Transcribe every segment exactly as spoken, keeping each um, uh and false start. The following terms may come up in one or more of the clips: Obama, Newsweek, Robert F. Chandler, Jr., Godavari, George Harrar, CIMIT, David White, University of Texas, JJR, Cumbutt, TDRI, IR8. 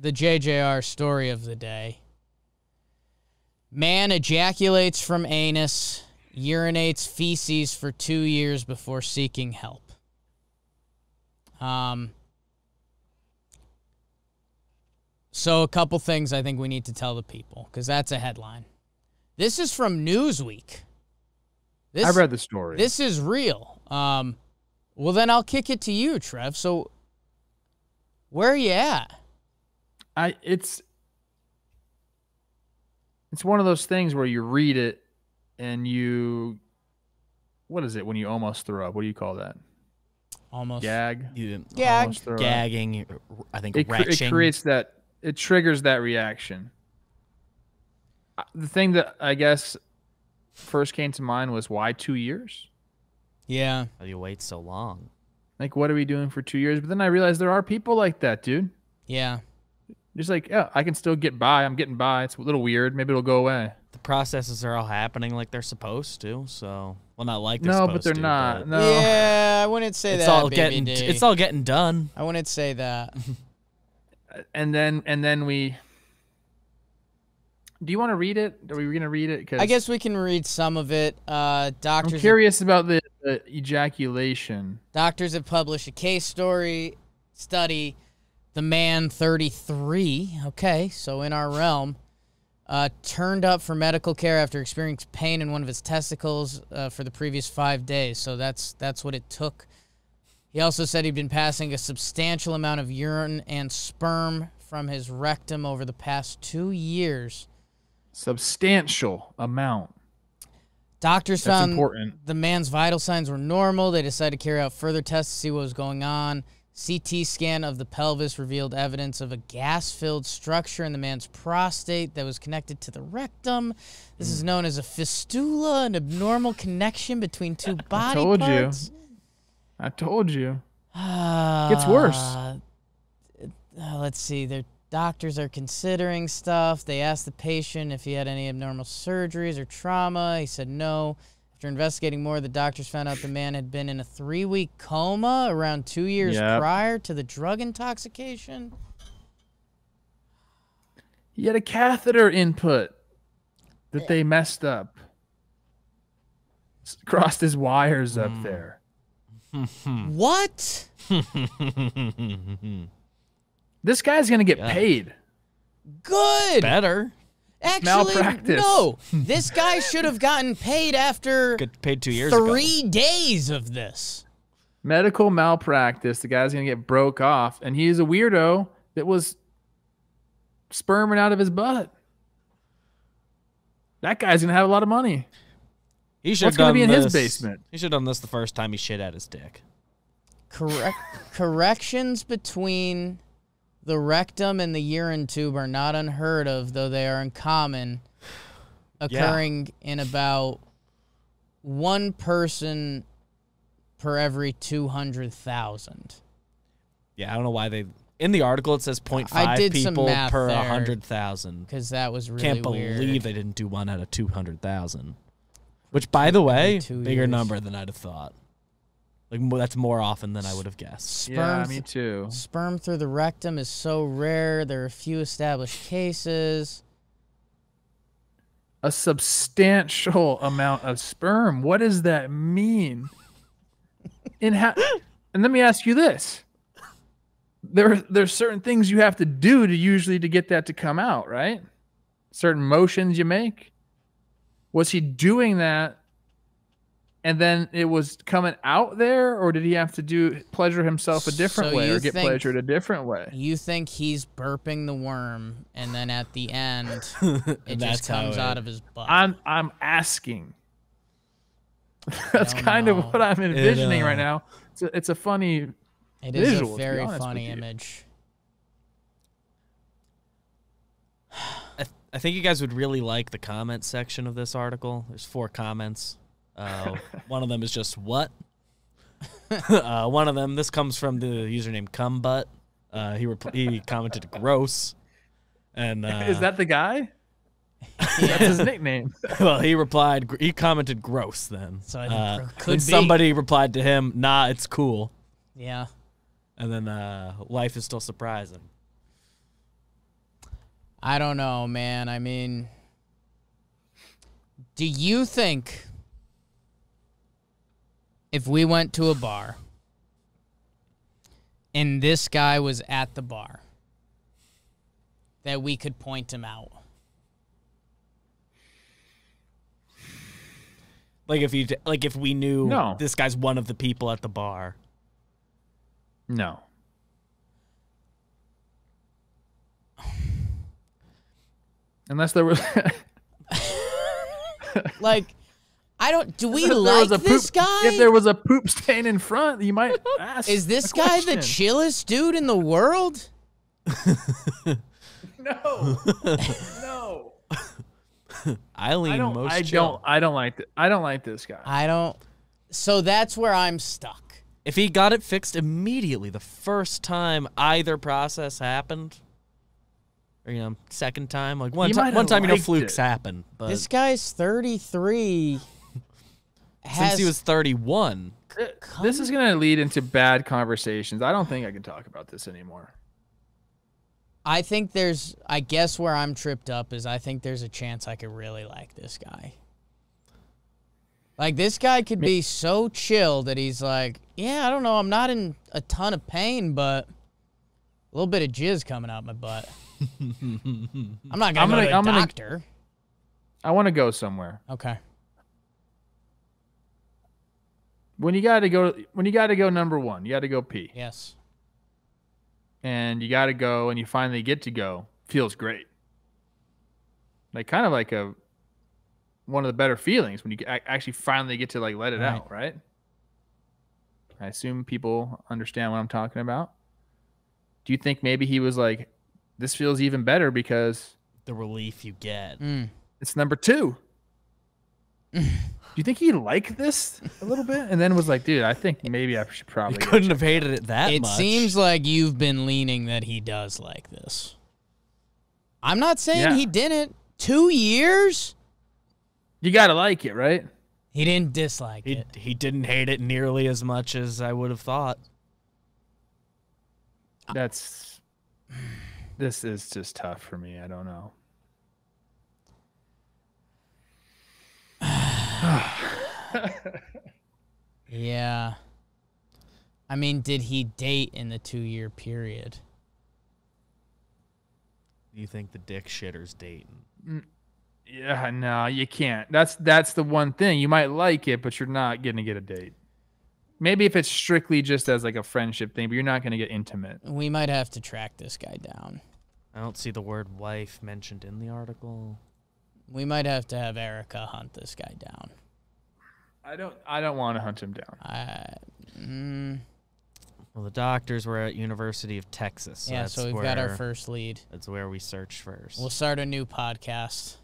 the J J R story of the day. Man ejaculates from anus, urinates feces for two years before seeking help. Um, so a couple things I think we need to tell the people, because that's a headline. This is from Newsweek. This, I read the story. This is real. Um, well, then I'll kick it to you, Trev. So where are you at? I, it's, it's one of those things where you read it and you, what is it when you almost throw up? What do you call that? Almost gag, you, gag, almost gagging. Up. I think it, it creates that. It triggers that reaction. The thing that I guess first came to mind was, why two years? Yeah, why do you wait so long? Like, what are we doing for two years? But then I realized there are people like that, dude. Yeah, just like, yeah, I can still get by. I'm getting by. It's a little weird. Maybe it'll go away. The processes are all happening like they're supposed to. So, well, not like they're no, supposed to. No, but they're to, not. But no. Yeah, I wouldn't say it's that. All getting, it's all getting done. I wouldn't say that. and then, and then we. Do you want to read it? Are we going to read it? Cause I guess we can read some of it. Uh, doctors. I'm curious at, about the, the ejaculation. Doctors have published a case story study. The man, thirty-three. Okay, so in our realm. Uh, turned up for medical care after experiencing pain in one of his testicles uh, for the previous five days. So that's that's what it took. He also said he'd been passing a substantial amount of urine and sperm from his rectum over the past two years. Substantial amount. Doctors that's found important. The man's vital signs were normal. They decided to carry out further tests to see what was going on. C T scan of the pelvis revealed evidence of a gas-filled structure in the man's prostate that was connected to the rectum. This mm. is known as a fistula, an abnormal connection between two body I told parts. You. I told you. Uh, it gets worse. Uh, let's see. Their doctors are considering stuff. They asked the patient if he had any abnormal surgeries or trauma. He said no. After investigating more, the doctors found out the man had been in a three-week coma around two years yep. prior to the drug intoxication. He had a catheter input that they messed up. Crossed his wires up mm. there. What? This guy's going to get yeah. paid. Good. Better. Actually, malpractice. No. This guy should have gotten paid after get paid two years three ago. days of this. Medical malpractice. The guy's going to get broke off, and he is a weirdo that was sperming out of his butt. That guy's going to have a lot of money. He should What's going to be in this, his basement? He should have done this the first time he shit out his dick. Correct. Corrections between... the rectum and the urine tube are not unheard of, though they are uncommon, occurring yeah. in about one person per every two hundred thousand. Yeah, I don't know why they... In the article, it says zero point five people per one hundred thousand. Because that was really Can't weird. Believe they didn't do one out of two hundred thousand. Which, by the way, bigger years. number than I'd have thought. Like, that's more often than I would have guessed. Sperm yeah, me too. Sperm through the rectum is so rare. There are few established cases. A substantial amount of sperm. What does that mean? In how? And let me ask you this: there, there's certain things you have to do to usually to get that to come out, right? Certain motions you make. Was he doing that? And then it was coming out there, or did he have to do pleasure himself a different so way, or get think, pleasured a different way? You think he's burping the worm, and then at the end, it just comes it, out of his butt. I'm I'm asking. That's kind know. of what I'm envisioning it, uh, right now. It's a, it's a funny. It is visual, a very funny image. I, th I think you guys would really like the comment section of this article. There's four comments. Uh, one of them is just what? uh, one of them, this comes from the username Cumbutt. Uh, he he commented gross. And uh, is that the guy? That's his nickname. Well, he replied, he commented gross then. So I think uh, could be. Somebody replied to him, nah, it's cool. Yeah. And then uh, life is still surprising. I don't know, man. I mean, do you think if we went to a bar and this guy was at the bar that we could point him out? Like if you like if we knew no. this guy's one of the people at the bar. No. Unless there was like I don't do we like this guy? If there was a poop stain in front, you might ask. Is this guy the chillest dude in the world? No. No. I lean I don't, most I chill. don't I don't like th I don't like this guy. I don't So that's where I'm stuck. If he got it fixed immediately the first time either process happened, or, you know, second time, like one time, one time, you know, flukes it. happen. But this guy's thirty-three. Since he was thirty-one. This is going to lead into bad conversations. I don't think I can talk about this anymore. I think there's, I guess where I'm tripped up is I think there's a chance I could really like this guy. Like, this guy could be so chill that he's like, yeah, I don't know, I'm not in a ton of pain, but a little bit of jizz coming out my butt. I'm not gonna I'm go gonna, to a I'm doctor. Gonna, I want to go somewhere. Okay. When you got to go, when you got to go, number one, you got to go pee. Yes. And you got to go, and you finally get to go. Feels great. Like kind of like a one of the better feelings when you actually finally get to like let it right. out, right? I assume people understand what I'm talking about. Do you think maybe he was like, this feels even better because the relief you get. Mm. It's number two. Do you think he liked this a little bit? And then was like, dude, I think maybe I should probably. You couldn't have hated it that it much. It seems like you've been leaning that he does like this. I'm not saying yeah. he didn't. Two years? You got to like it, right? He didn't dislike he, it. He didn't hate it nearly as much as I would have thought. That's... This is just tough for me. I don't know. Yeah. I mean, did he date in the two-year period? Do you think the dick shitter's dating? Yeah, no, you can't. That's that's the one thing. You might like it, but you're not going to get a date. Maybe if it's strictly just as like a friendship thing, but you're not going to get intimate. We might have to track this guy down. I don't see the word wife mentioned in the article. We might have to have Erica hunt this guy down. I don't I don't want to hunt him down. I, mm. Well, the doctors were at University of Texas. So yeah, that's so we've where, got our first lead. That's where we search first. We'll start a new podcast.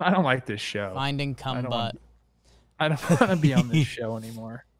I don't like this show. Finding Cumbutt. I don't want to be on this show anymore.